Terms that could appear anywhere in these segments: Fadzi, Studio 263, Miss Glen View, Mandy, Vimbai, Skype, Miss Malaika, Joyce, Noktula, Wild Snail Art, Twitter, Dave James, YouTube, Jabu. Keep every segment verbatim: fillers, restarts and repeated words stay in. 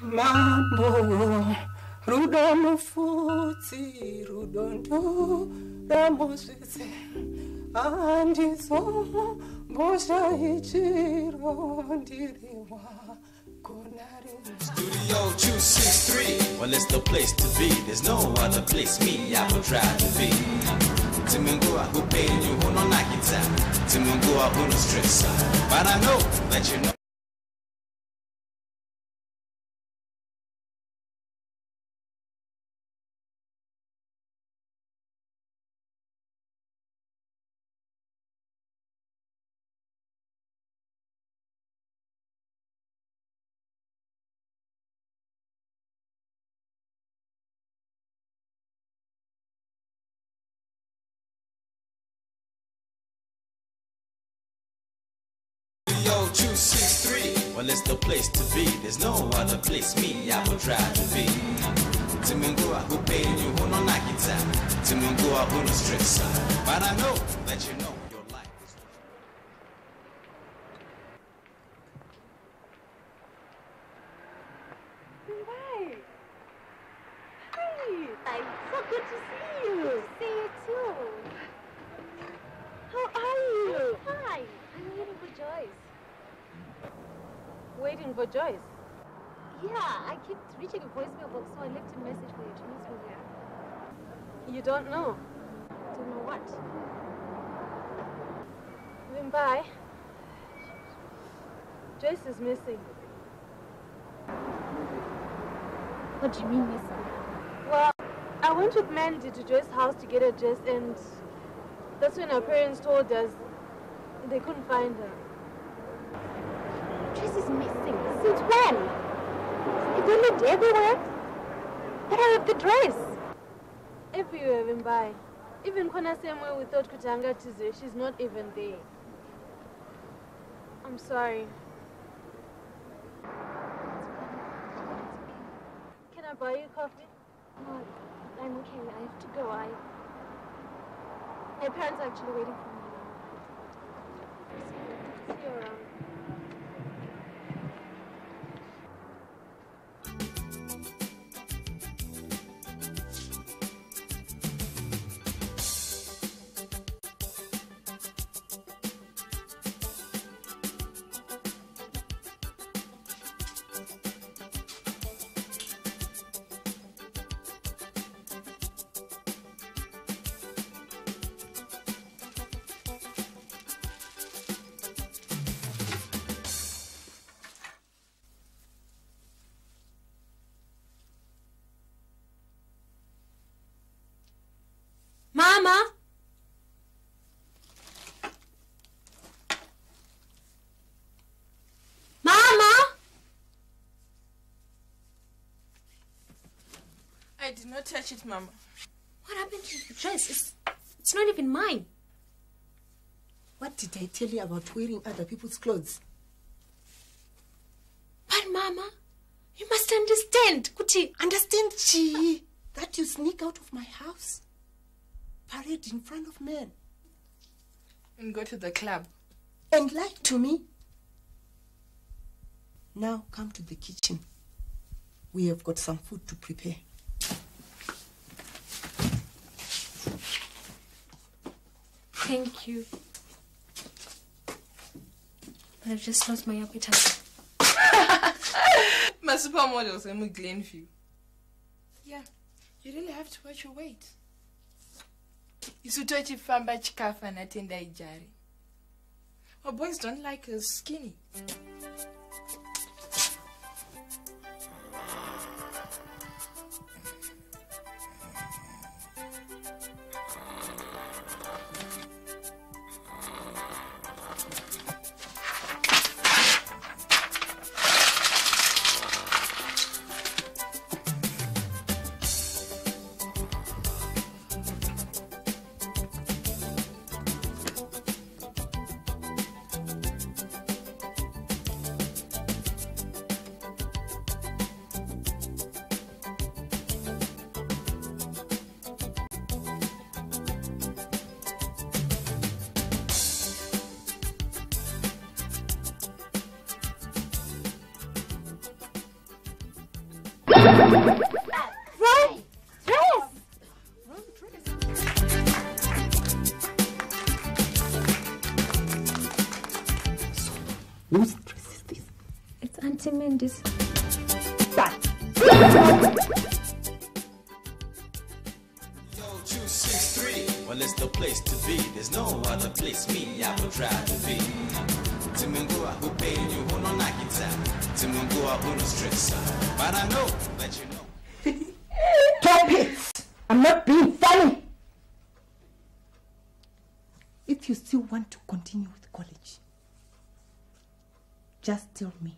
Mambo, Rudono Fuzi, Rudondo, Ramosese, and his own Bosha Hichiro, Diriwa, Konari. Studio two sixty-three, well, it's the place to be. There's no other place me I will try to be. Timungua who paid you, who no nakita, Timungua who no stress. But I know that you know. two sixty-three, well, it's the place to be. There's no other place me I will try to be. Timungua who paid you, who no nakita, Timungua who no stress. But I know that you know your life is. Vimbai! Hi! I'm so good to see you! Good to see you too! How are you? Hi! I'm waiting for Joyce. Waiting for Joyce? Yeah, I kept reaching a voicemail box, so I left a message for you to meet me here. You don't know? Don't know what? Vimbai, Joyce is missing. What do you mean missing? Well, I went with Mandy to Joyce's house to get her dressed, and that's when her parents told us they couldn't find her. Joyce is missing. Since when? They don't look everywhere. What happened to the dress? Everywhere, Vimbai. Even Kona same way we thought Kutanga Tizwe, she's not even there. I'm sorry. Can I buy you coffee? No, I'm okay. I have to go. I. My parents are actually waiting for me. See you around. Mama? Mama? I did not touch it, Mama. What happened to the dress? It's, it's not even mine. What did I tell you about wearing other people's clothes? But, Mama, you must understand. Kuti, understand, Chi, that you sneak out of my house. Parade in front of men. And go to the club. And lie to me. Now come to the kitchen. We have got some food to prepare. Thank you. I've just lost my appetite. My supermodels and my Glenview. Yeah, you really have to watch your weight. Our boys don't like us skinny. Right! Yes! So, whose dress is this? It's Auntie Mandy's. Studio two sixty-three, well, it's the place to be. There's no other place me I would try to be. Timungua who paid you on a nakita. Timungua who no stress. But I know that you know. Stop it! I'm not being funny. If you still want to continue with college, just tell me.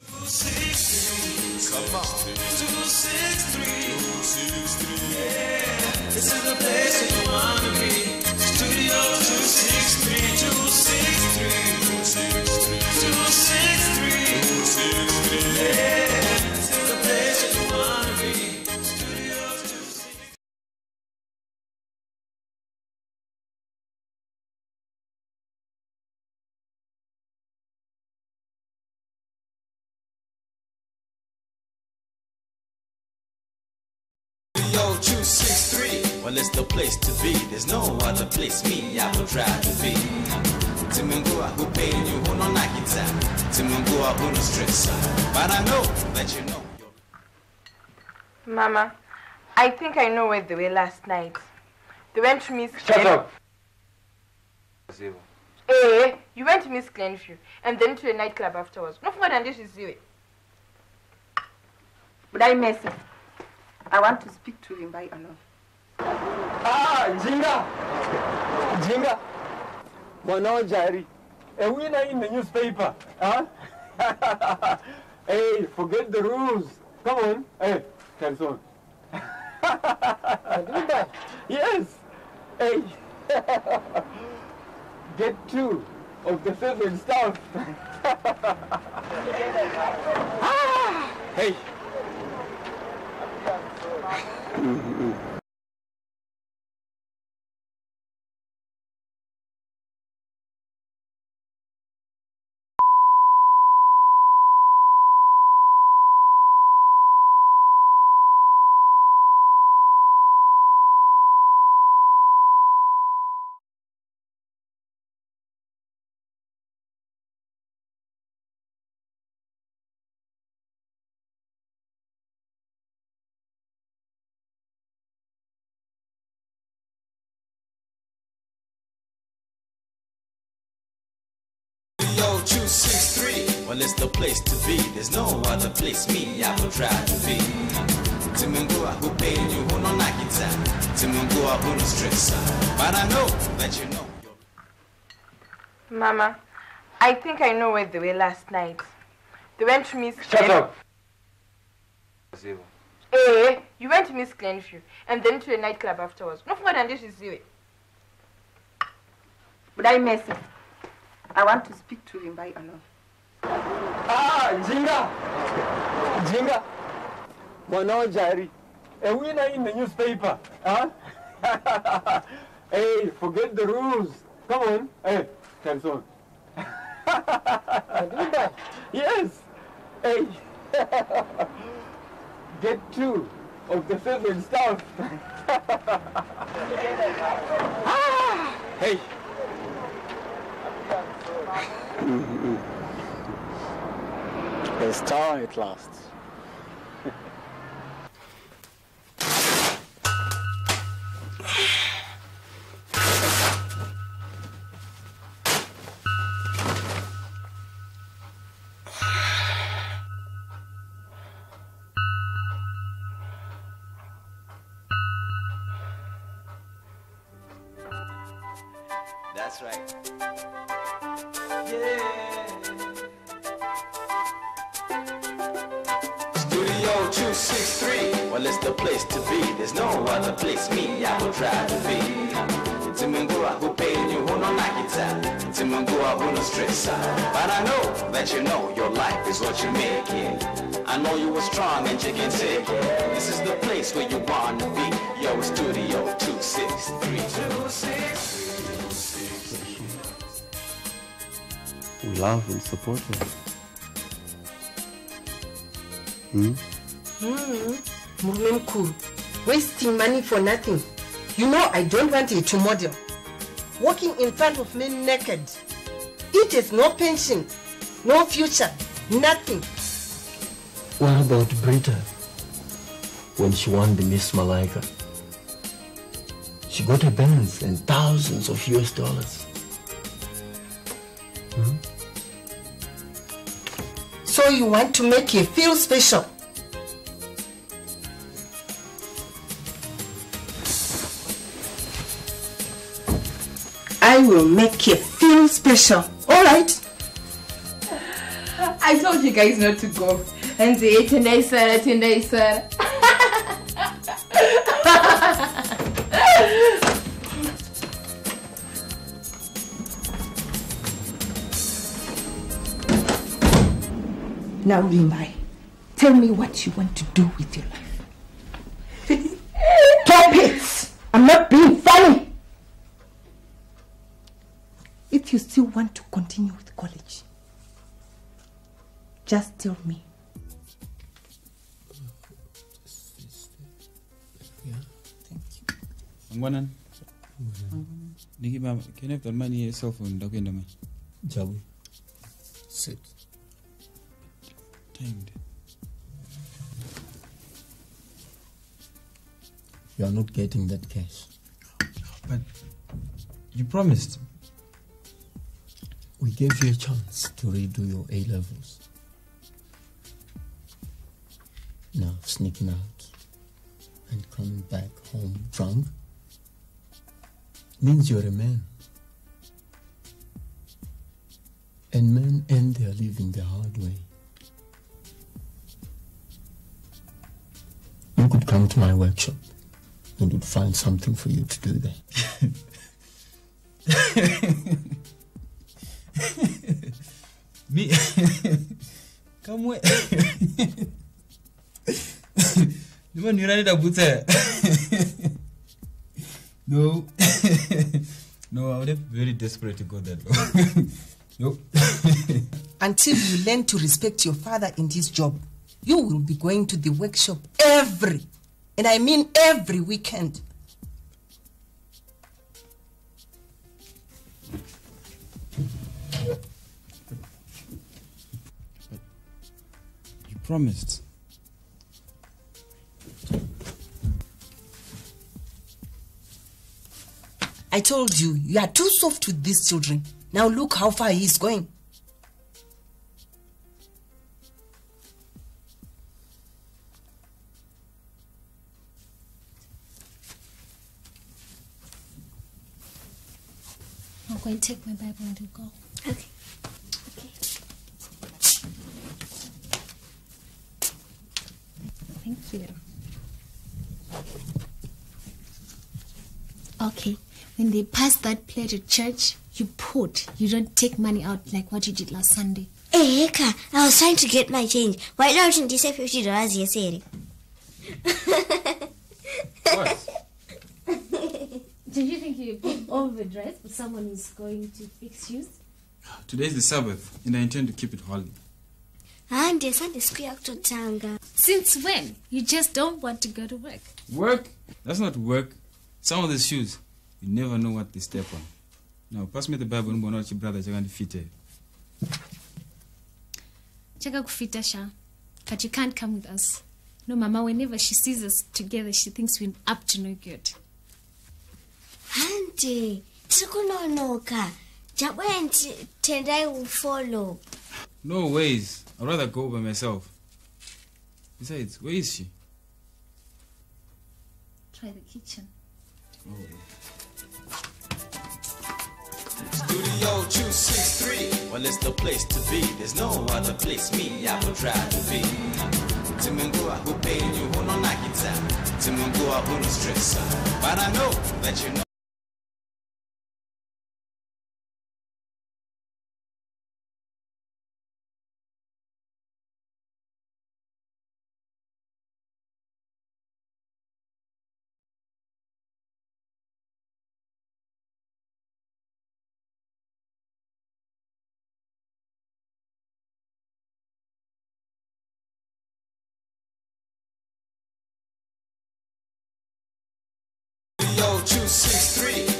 two sixty-three, two sixty-three, two sixty-three, this is the place you want to be. Studio two sixty-three, two sixty-three, two sixty-three, two sixty-three, two sixty-three, yeah, this is the place you want to be. Studio two sixty-three. two sixty-three, well, it's the place to be. There's no other place me I would try to be. Timungua who paid you who no nakita. Timungua who no stress. But I know that you know. Mama, I think I know where they were last night. They went to Miss Shut Glen up. Eh, you went to Miss Glenview and then to a nightclub afterwards. No more than this is you. Would I mess it? I want to speak to Vimbai alone. Ah, Jinga! Jinga! Bono Jari. A winner in the newspaper. Huh? Hey, forget the rules. Come on. Hey, Canson. Vimbai? Yes. Hey. Get two of the favorite stuff. Ah! Hey. Mm-hmm. two sixty-three, well, it's the place to be. There's no other place me I would try to be. Timungua who paid you who no nakita. Timungua who no stress. But I know that you know. Mama, I think I know where they were last night. They went to Miss Shut up! Eh, you went to Miss Glenview and then to a nightclub afterwards. No more than this is you. Would I mess it? I want to speak to Vimbai alone. Ah, Jinga! Jinga! Bono Jari. A winner in the newspaper. Huh? Hey, forget the rules. Come on. Hey, Canson. Vimbai? Yes. Hey. Get two of the favorite stuff. Ah! Hey. A star at last. That's right. Yeah. Studio two sixty-three, well, it's the place to be. There's no other place me I would try to be. Timungua who paid you who no nakita. Timungua who no stress. But I know that you know your life is what you make it. I know you were strong and you can take it. This is the place where you want to be. Yo, Studio two sixty-three. two sixty-three. We love and support them. Hmm? Hmm. Cool. Wasting money for nothing. You know I don't want you to model. Walking in front of me naked. It is no pension, no future, nothing. What about Brita? When she won the Miss Malaika, she got a Benz and thousands of U S dollars. Hmm? So you want to make her feel special? I will make you feel special. Alright. I told you guys not to go. And the eight and eight, sir, eight and eight, sir. Now, Vimbai, tell me what you want to do with your life. Stop it! I'm not being funny. If you still want to continue with college, just tell me. Yeah, thank you. I'm going to Can you have the money cell phone? Shall we? Sit. Timed. You are not getting that cash. But you promised. We gave you a chance to redo your A levels. Now sneaking out and coming back home drunk means you're a man. And men end their living the hard way. You could come to my workshop and would find something for you to do there. Me, come with. You want to run it? No, no, I would have been very desperate to go that way. Nope. Until you learn to respect your father in this job, you will be going to the workshop every, and I mean every weekend. Promised. I told you, you are too soft with these children. Now look how far he is going. I'm going to take my Bible and go. Okay. Thank you. Okay, when they pass that plate at church, you put, you don't take money out like what you did last Sunday. Hey, Eka, I was trying to get my change. Why don't you say fifty dollars yesterday? What? Did you think you put overdressed for someone who's going to fix you? Today's the Sabbath, and I intend to keep it holy. And there's Sunday school out of town. Since when? You just don't want to go to work. Work? That's not work. Some of the shoes, you never know what they step on. Now, pass me the Bible and Bonachi brother, you're going to fit it. Chaka kufita sha, but you can't come with us. No, Mama, whenever she sees us together, she thinks we're up to no good. Auntie, tsukunonoka. Jabwe and I will follow. No ways. I'd rather go by myself. Besides, where is she? Try the kitchen. Oh. Studio two sixty-three. Well, it's the place to be. There's no other place me I would try to be. Timungua who paid you on a nakita. Timungua who no stress. But I know that you know.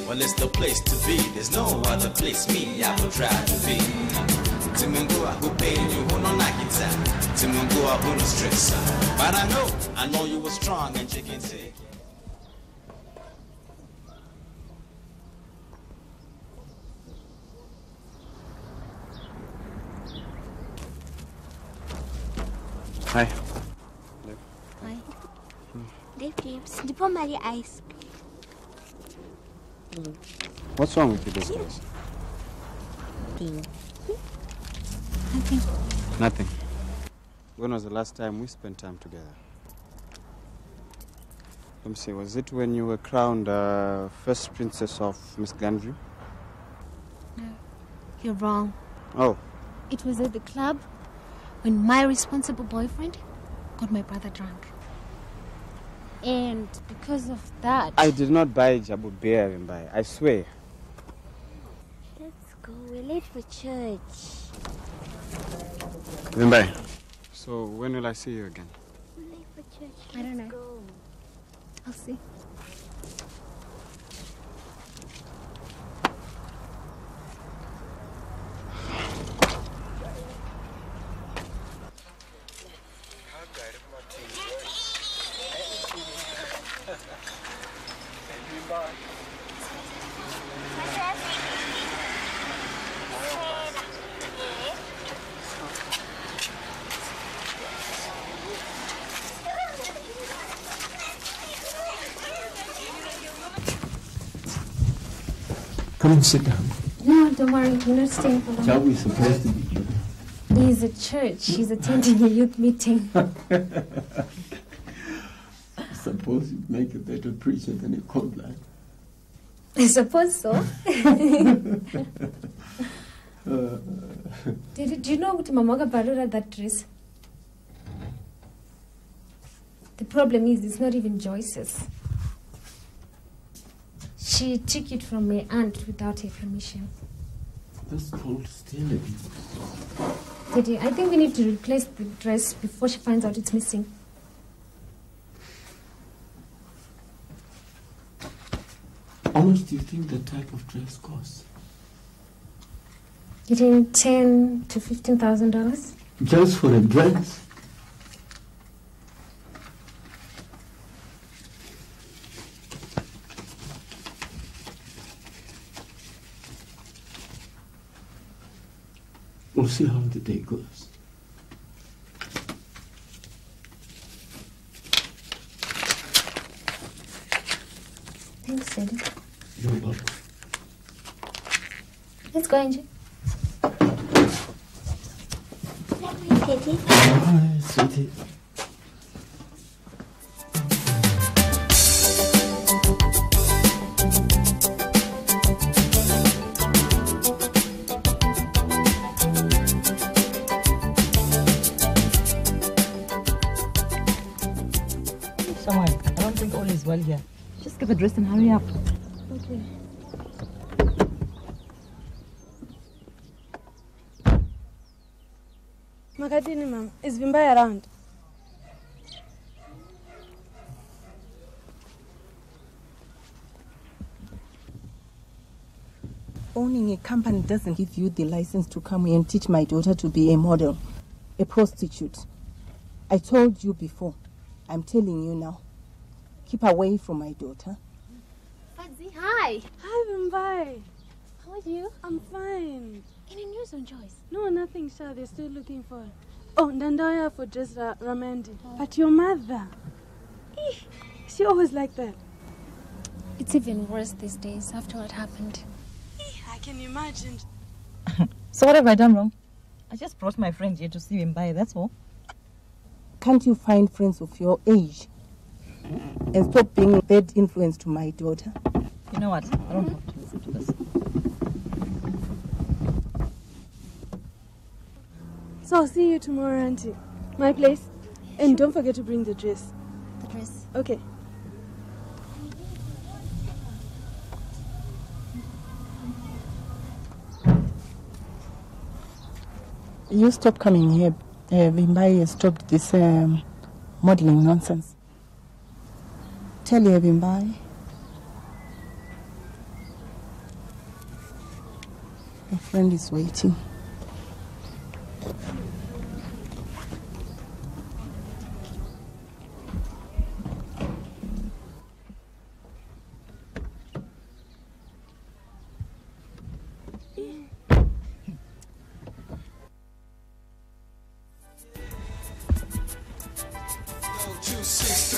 Well, it's the place to be. There's no other place me I will try to be. Timungua who paid you who no nakita. Timungua who no stress. But I know, I know you were strong and you can take. Hi. Hi. Dave James, the poor Mary Ice. What's wrong with you these days? Nothing. Nothing. When was the last time we spent time together? Let me see, was it when you were crowned uh, first princess of Miss Gandry? No, you're wrong. Oh. It was at the club when my responsible boyfriend got my brother drunk. And because of that... I did not buy Jabu Beer, Vimbai. I swear. Let's go. We're late for church. Vimbai. So when will I see you again? We're late for church. Let's I don't know. Go. I'll see. Come and sit down. No, don't worry. You're not staying for long. Jabu is supposed to be here. He's at church. He's attending a youth meeting. Suppose you'd make a better preacher than a cold lad. I suppose so. uh, Did, do you know what Mamaga Barura that dress? The problem is it's not even Joyce's. She took it from my aunt without her permission. That's called stealing. Daddy, I think we need to replace the dress before she finds out it's missing. How much do you think that type of dress costs? Getting ten to fifteen thousand dollars? Just for a dress? We'll see how the day goes. Thanks, Daddy. You're welcome. Let's go, Angie. Let me, Daddy. Bye, sweetie. Well, yeah. Just give a dress and hurry up. Okay. Magadini, ma'am. Is Vimbai around? Owning a company doesn't give you the license to come here and teach my daughter to be a model, a prostitute. I told you before. I'm telling you now. Keep away from my daughter. Fadzi, hi. Hi, Vimbai. How are you? I'm fine. Any news on Joyce? No, nothing, Sha. They're still looking for her. Oh, Dandaya for just Ramandi. Oh. But your mother, eh, she always like that. It's even worse these days after what happened. Eh, I can imagine. So what have I done wrong? I just brought my friend here to see Vimbai, that's all. Can't you find friends of your age? And stop being a bad influence to my daughter. You know what? I don't have to listen to this. So I'll see you tomorrow, Auntie. My place. Yeah, and sure. Don't forget to bring the dress. The dress. Okay. You stop coming here. Uh, Vimbai stopped this um, modeling nonsense. Tell you, Vimbai. Your friend is waiting. Well,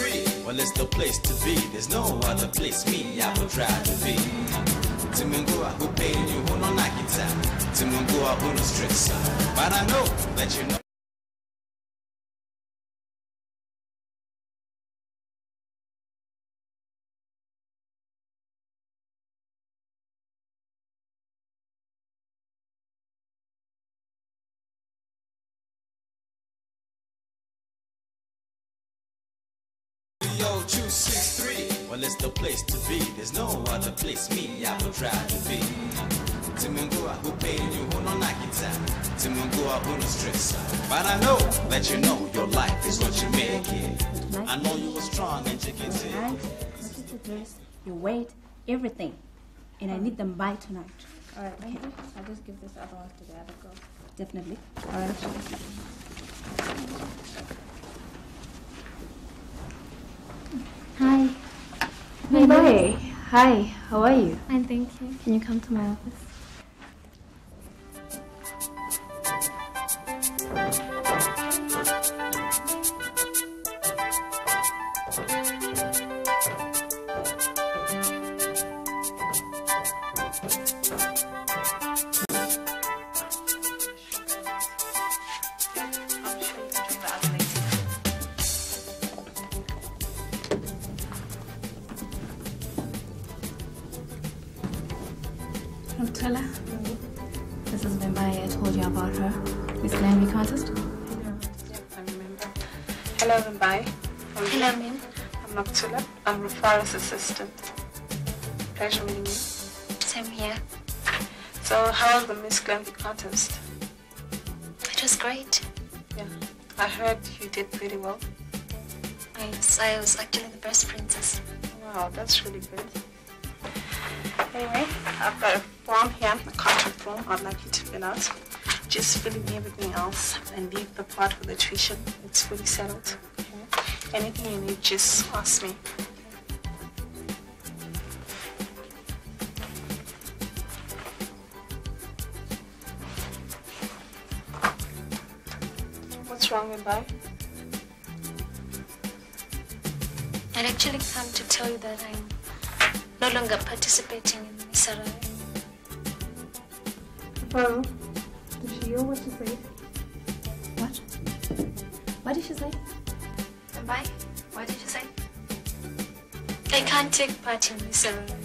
it's the place to be. There's no other place me I would try to be. Timungua who paid you on a nakita. Timungua who no stress. But I know that you know. two six three. Well, it's the place to be. There's no other place me I would try to be. Timungua who paid you no nakita. Timungua who no stress. But I know that you know your life is what you make it. I know you were strong and you can see. Your weight, everything. And I need them by tonight. Alright, okay. I'll just give this other one to the other girl. Definitely. Alright. Hi. Vimbai. Hi, how are you? Fine, thank you. Can you come to my office? Noktula, this is Vimbai. I told you about her. This Language Contest. I remember. Hello, Vimbai. Hello, ma'am. I'm Noktula. I'm Rufara's assistant. Pleasure meeting you. Same here. So, how was the Miss Language Contest? It was great. Yeah. I heard you did pretty well. I, I was actually the best princess. Wow, that's really good. Anyway, I've got a form here, a contract form I'd like you to fill out. Just fill in everything else and leave the part for the tuition. It's fully settled. Okay. Anything you need, just ask me. What's wrong with that? I'd actually come to tell you that I'm no longer participating in the sarong. Oh, did she hear what you said? What? What did she say? Bye. What did she say? I can't take part in the sarong.